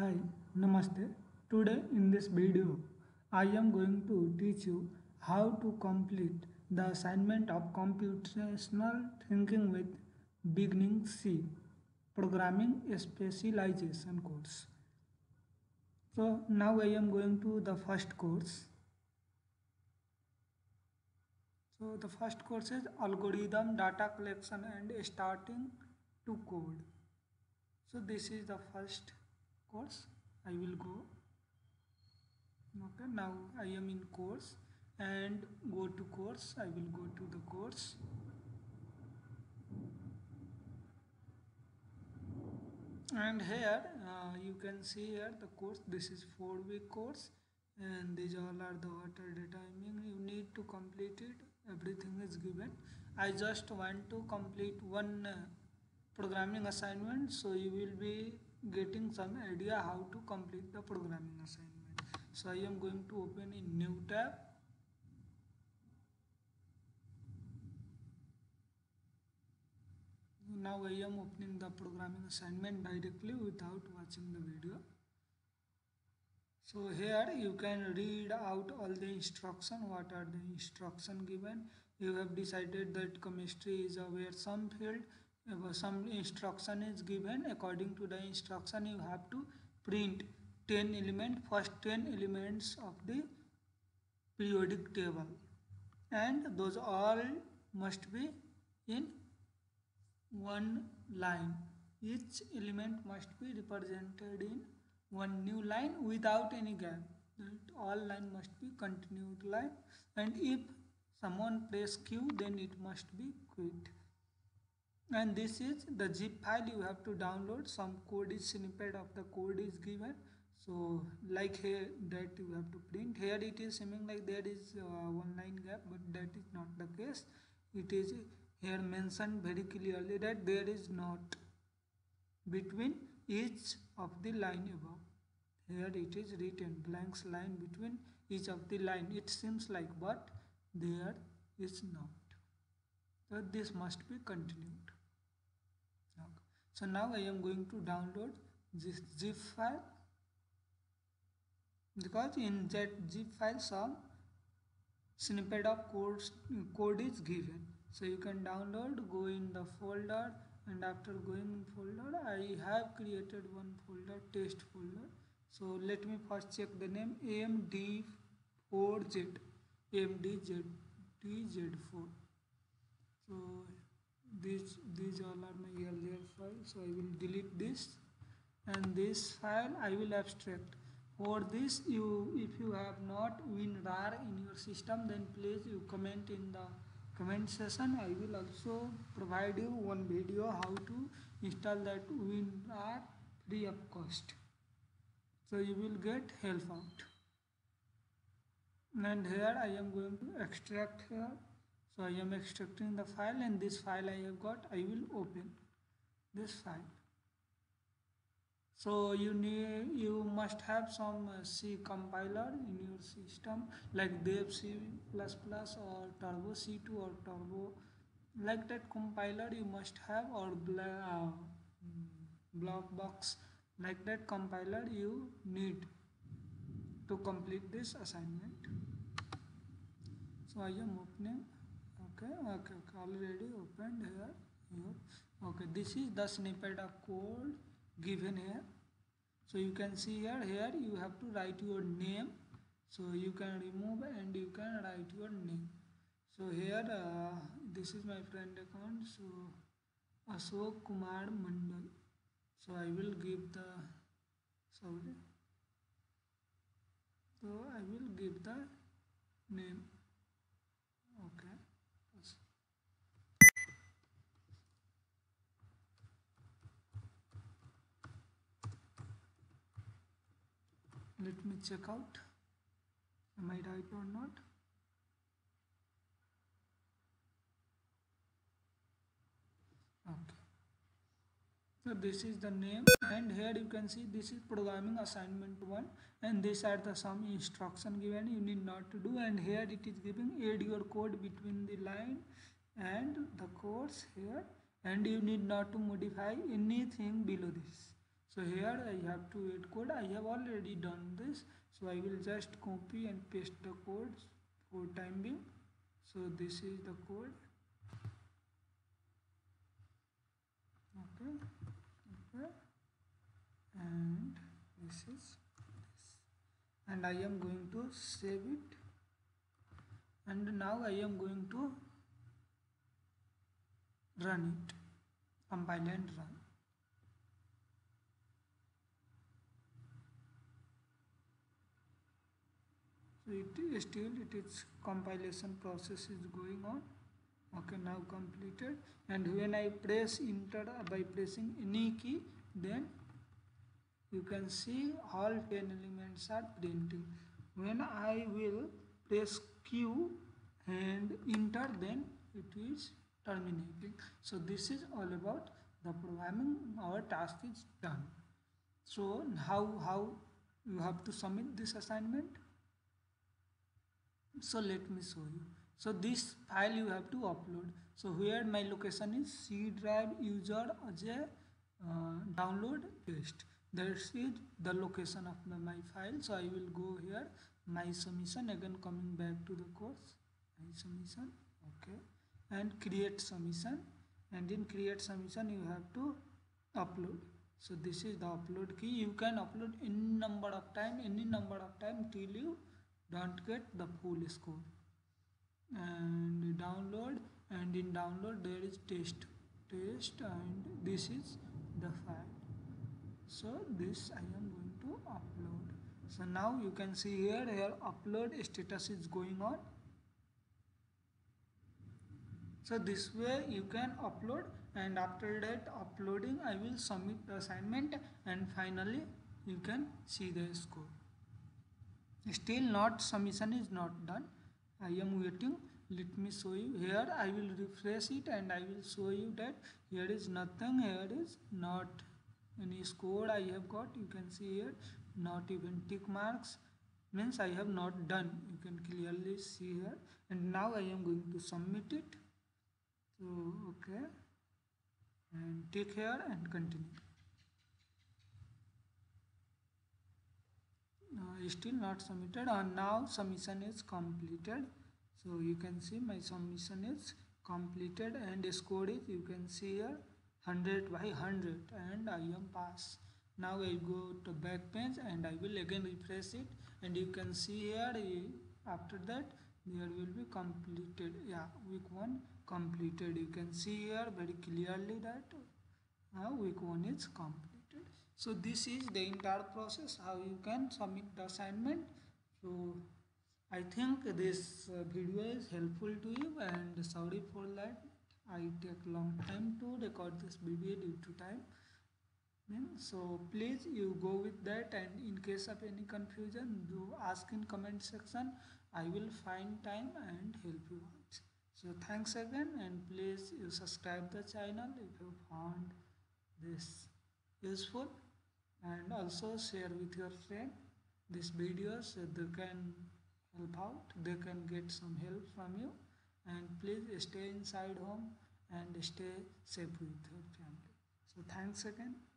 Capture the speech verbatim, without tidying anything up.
Hi, Namaste. Today in this video, I am going to teach you how to complete the assignment of computational thinking with beginning C programming specialization course. So now I am going to the first course. So the first course is algorithm data collection and starting to code. So this is the first course. I will go. Okay, now I am in course and go to course. I will go to the course. And here uh, you can see here the course. This is four week course, and these all are the what are the timing you need to complete it. Everything is given. I just want to complete one uh, programming assignment, so you will be getting some idea how to complete the programming assignment. So I am going to open a new tab. Now I am opening the programming assignment directly without watching the video. So here you can read out all the instruction. What are the instruction given? You have decided that chemistry is a some field. Some instruction is given. According to the instruction, you have to print ten element, first ten elements of the periodic table, and those all must be in one line. Each element must be represented in one new line without any gap. All line must be continued line, and if someone press Q, then it must be quit. And this is the zip file you have to download. Some code is snippet of the code is given. So like here that you have to print. Here it is seeming like there is uh, one line gap, but that is not the case. It is here mentioned very clearly that there is not between each of the line above. Here it is written blanks line between each of the line. It seems like, but there is not. So this must be continued. So now I am going to download this zip file, because in that zip file some snippet of code, code is given. So you can download, go in the folder, and after going in folder, I have created one folder, test folder. So let me first check the name A M D four Z, A M D Z four. So These, these all are my earlier files, so I will delete this, and this file I will abstract. For this, you if you have not WinRAR in your system, then please you comment in the comment session. I will also provide you one video how to install that WinRAR free of cost. So you will get help out. And here I am going to extract here. So I am extracting the file, and this file I have got. I will open this file. So you need, you must have some C compiler in your system, like dev C plus plus or turbo C two or turbo, like that compiler you must have, or Blockbox, like that compiler you need to complete this assignment. So I am opening. Okay, okay, okay, already opened here. Yep. Okay, this is the snippet of code given here. So you can see here, here you have to write your name. So you can remove and you can write your name. So here, uh, this is my friend account. So Ashok Kumar Mandal. So I will give the, sorry. So I will give the name. Okay. Let me check out, am I right or not? Okay. So this is the name, and here you can see this is programming assignment one, and these are the some instruction given you need not to do. And here it is giving add your code between the line and the course here, and you need not to modify anything below this. So here I have to add code. I have already done this, so I will just copy and paste the code for time being. So this is the code. Okay, okay. And this is this, and I am going to save it. And now I am going to run it, compile and run. It is still it is compilation process is going on. Okay, now completed. And when I press enter by pressing any key, then you can see all ten elements are printing. When I will press Q and enter, then it is terminating. So this is all about the programming. Our task is done. So how how you have to submit this assignment? So let me show you. So this file you have to upload. So where my location is C drive, user Ajay, uh, download paste. That's it, the location of my, my file. So I will go here, my submission. Again coming back to the course, my submission. Okay, and create submission, and in create submission you have to upload. So this is the upload key. You can upload any number of time, any number of time till you don't get the full score. And download, and in download there is test, test, and this is the file. So this I am going to upload. So now you can see here here upload status is going on. So this way you can upload, and after that uploading I will submit the assignment, and finally you can see the score. Still not submission is not done. I am waiting. Let me show you. Here I will refresh it, and I will show you that here is nothing. Here is not any score I have got. You can see here not even tick marks, means I have not done. You can clearly see here. And now I am going to submit it. So okay, and tick here and continue. Uh, still not submitted, and now submission is completed. So you can see my submission is completed, and score is, you can see here, one hundred by one hundred, and I am pass. Now I go to back page, and I will again refresh it, and you can see here after that there will be completed. Yeah, week one completed. You can see here very clearly that now week one is complete. So this is the entire process how you can submit the assignment. So I think this video is helpful to you, and sorry for that I take long time to record this video due to time. So please you go with that, and in case of any confusion do ask in comment section. I will find time and help you out. So thanks again, and please you subscribe the channel if you found this useful, and also share with your friend this video so they can help out, they can get some help from you. And please stay inside home and stay safe with your family. So thanks again.